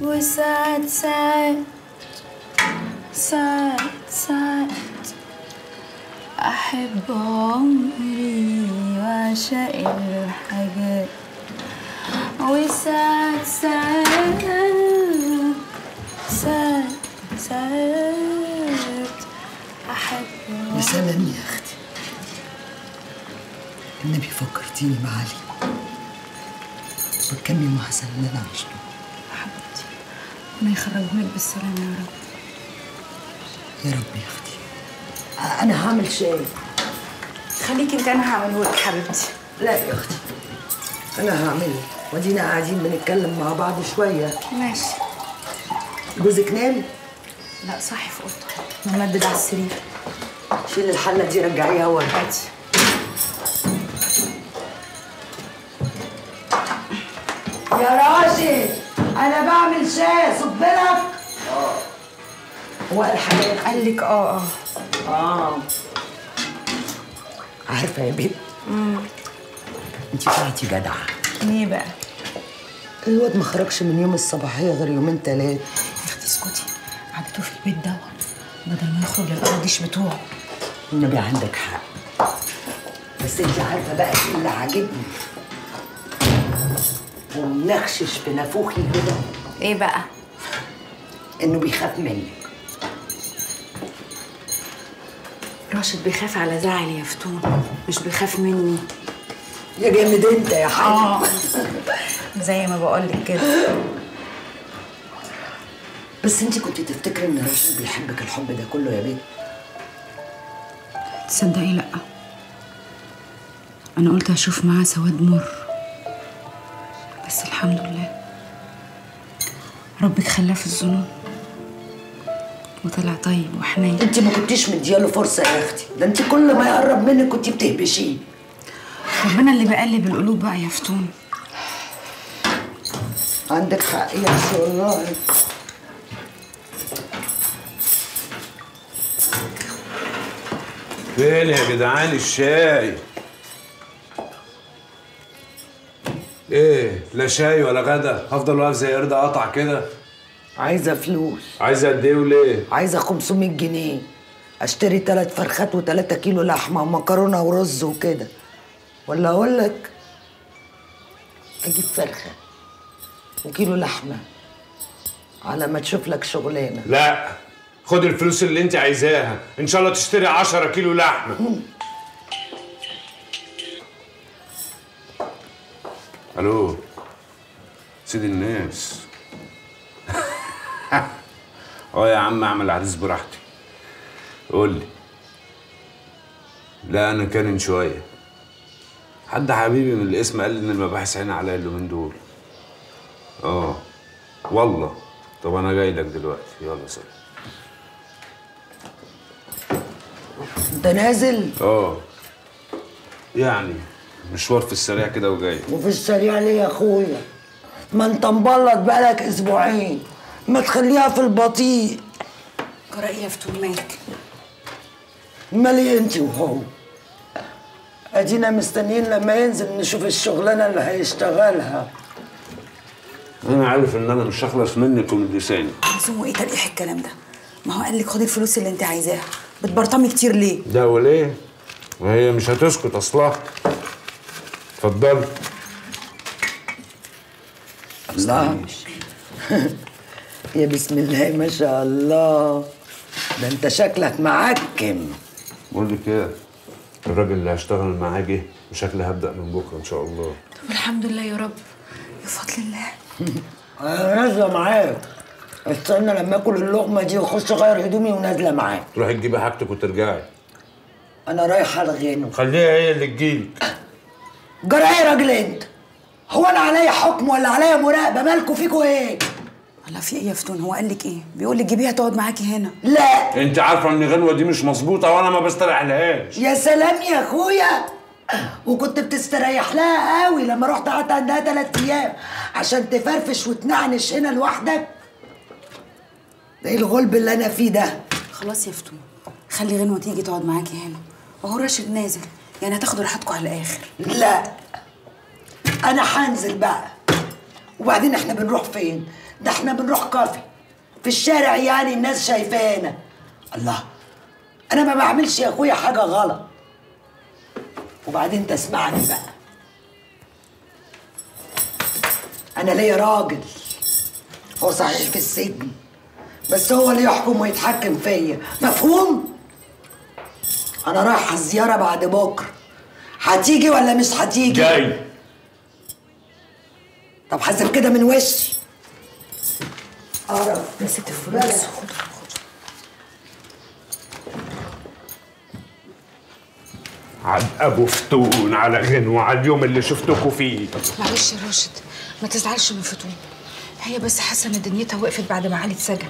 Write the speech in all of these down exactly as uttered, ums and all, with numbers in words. وساعد ساعد ساعد ساعد أحب عمري وأعشق الحاجات وساعد ساعد ساعد ساعد أحب. يا سلام يا أختي، النبي فكرتيني بعلي، بتكمل مع حسن اللي أنا عشته. ما يخرجهولك بالسلامة يا رب. يا رب يا اختي. أنا هعمل شاي. خليكي أنت، أنا هعملهولك حبيبتي. لا يا اختي، أنا هعمله، وأدينا قاعدين بنتكلم مع بعض شوية. ماشي. جوزك نام؟ لا صاحي في أوضته، ممدد على السرير. شيل الحلة دي رجعيها ورا. يا راجل أنا بعمل شاي، صب لك. اه هو قال حضرتك؟ قال لك اه اه اه عارفة يا بنت؟ امم أنتِ طلعتي جدعة. ليه بقى؟ الواد ما خرجش من يوم الصباحية غير يومين تلاتة. يا أختي اسكتي، قعدته في البيت دوت بدل ما يخرج للقراطيش بتوعه. النبي عندك حق، بس أنتِ عارفة بقى إيه اللي عاجبني؟ ومنخشش في نافوخي كده. ايه بقى؟ انه بيخاف منك. راشد بيخاف على زعلي يا فتون، مش بيخاف مني. يا جامد انت يا حاج. اه زي ما بقولك كده. بس انت كنت تفتكري ان راشد بيحبك الحب ده كله يا بنت؟ تصدقي لا، انا قلت هشوف معاه سواد مر، بس الحمد لله ربك خلاه في الظنون وطلع طيب وحنين. انت ما كنتيش مدياله فرصه يا اختي، ده انت كل ما يقرب منك كنت بتهبشيه. ربنا اللي بقلب القلوب بقى يا فتون. عندك حق يا اختي والله. فين يا جدعان الشاي؟ ايه لا شاي ولا غدا؟ هفضل واقف زي قرد قطع كده. عايزه فلوس. عايزه قد ايه وليه؟ عايزه خمسمية جنيه اشتري ثلاث فرخات وثلاثة كيلو لحمه ومكرونه ورز وكده. ولا اقول لك اجيب فرخه وكيلو لحمه على ما تشوف لك شغلانه. لا خد الفلوس اللي انت عايزاها، ان شاء الله تشتري عشرة كيلو لحمه. الو سيد الناس. اه يا عم اعمل عريس براحتي. قول لي. لا انا كان شويه حد حبيبي من الاسم قال لي ان المباحث عين عليا اليومين دول. اه والله. طب انا جاي لك دلوقتي، يلا سلام. انت نازل؟ اه يعني مشوار في السريع كده وجاي. وفي السريع ليه يا اخويا؟ ما انت مبلط بقالك اسبوعين، ما تخليها في البطيء. جرأ يا فتون مالك؟ مالي انت وهو؟ ادينا مستنيين لما ينزل نشوف الشغلانه اللي هيشتغلها. انا عارف ان انا مش هخلص منك ومن لساني. عايزين ايه تلقيح الكلام ده؟ ما هو قال لك خدي الفلوس اللي انت عايزاها، بتبرطمي كتير ليه؟ ده وليه؟ وهي مش هتسكت اصلا. اتفضلي. الله يا بسم الله ما شاء الله، ده انت شكلك معكم. بقول لك ايه، الراجل اللي هشتغل معاه جه وشكلي هبدا من بكره ان شاء الله. طب الحمد لله يا رب، بفضل الله. انا نازله معاك، استنى لما اكل اللقمه دي واخش اغير هدومي ونازله معاك. تروحي تجيبي حاجتك وترجعي. انا رايحه الغنى. خليها هي اللي تجيلك. جرى ايه يا راجل انت؟ هو انا عليا حكم ولا عليا مراقبه؟ مالكوا فيكوا ايه؟ والله في ايه يا فتون؟ هو قال لك ايه؟ بيقول لك جيبيها تقعد معاكي هنا. لا انت عارفه ان غنوه دي مش مظبوطه وانا ما بستريح لهاش. يا سلام يا اخويا، وكنت بتستريح لها قوي لما رحت قعدت عندها ثلاث ايام عشان تفرفش وتنعنش هنا لوحدك. ده ايه الغلب اللي انا فيه ده؟ خلاص يا فتون، خلي غنوه تيجي تقعد معاكي هنا، وهو راشد نازل يعني هتاخدوا راحتكم على الاخر. لا انا هنزل بقى. وبعدين احنا بنروح فين؟ ده احنا بنروح كافي في الشارع يعني الناس شايفانا. الله، انا ما بعملش يا اخويا حاجه غلط. وبعدين تسمعني بقى، انا ليا راجل، هو صحيح في السجن بس هو اللي يحكم ويتحكم فيا، مفهوم؟ انا رايح الزياره بعد بكره، هتيجي ولا مش هتيجي؟ جاي. طب حاسب كده من وشي. اقرب مسكت الفلوس. عن ابو فتون على غنوه على اليوم اللي شفتكوا فيه. معلش يا راشد ما تزعلش من فتون، هي بس حاسه ان دنيتها وقفت بعد ما علي اتسجن،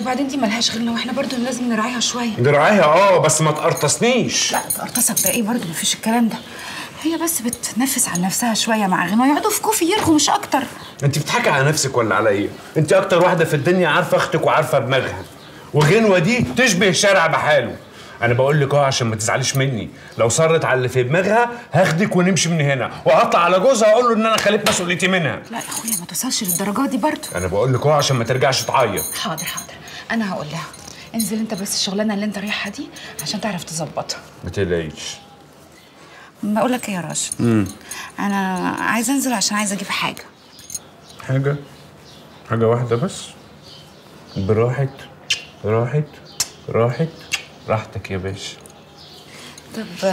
وبعدين دي ملهاش غيرنا واحنا برضو لازم نراعيها شويه. نراعيها اه بس ما تقرطصنيش. لا تقرطصك بقى ايه برضو، مفيش الكلام ده، هي بس بتنفس عن نفسها شويه مع غنوه، يقعدوا في كوفي يرغوا مش اكتر. انت بتحكي على نفسك ولا عليا؟ انت اكتر واحده في الدنيا عارفه اختك وعارفه دماغها، وغنوه دي تشبه الشارع بحاله. أنا بقول لك أهو عشان ما تزعليش مني، لو صرت على اللي في دماغها هاخدك ونمشي من هنا، وهطلع على جوزها أقول له إن أنا خليت مسؤوليتي منها. لا يا أخويا ما توصلش للدرجة دي برضه. أنا بقول لك أهو عشان ما ترجعش تعيط. حاضر حاضر، أنا هقول لها. انزل أنت بس الشغلانة اللي أنت رايحها دي عشان تعرف تظبطها. ما تقلقيش. بقول لك إيه يا راشد؟ امم أنا عايزة أنزل عشان عايزة أجيب حاجة. حاجة؟ حاجة واحدة بس؟ براحت راحت راحت راحتك يا باشا. طب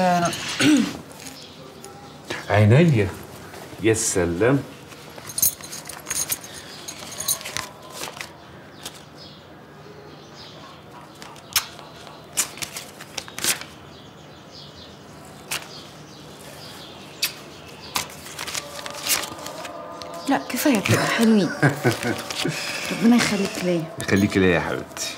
عينيا. يا سلام. لا كفايه كده حلوين. ربنا يخليك ليا. يخليك ليا يا حبيبتي.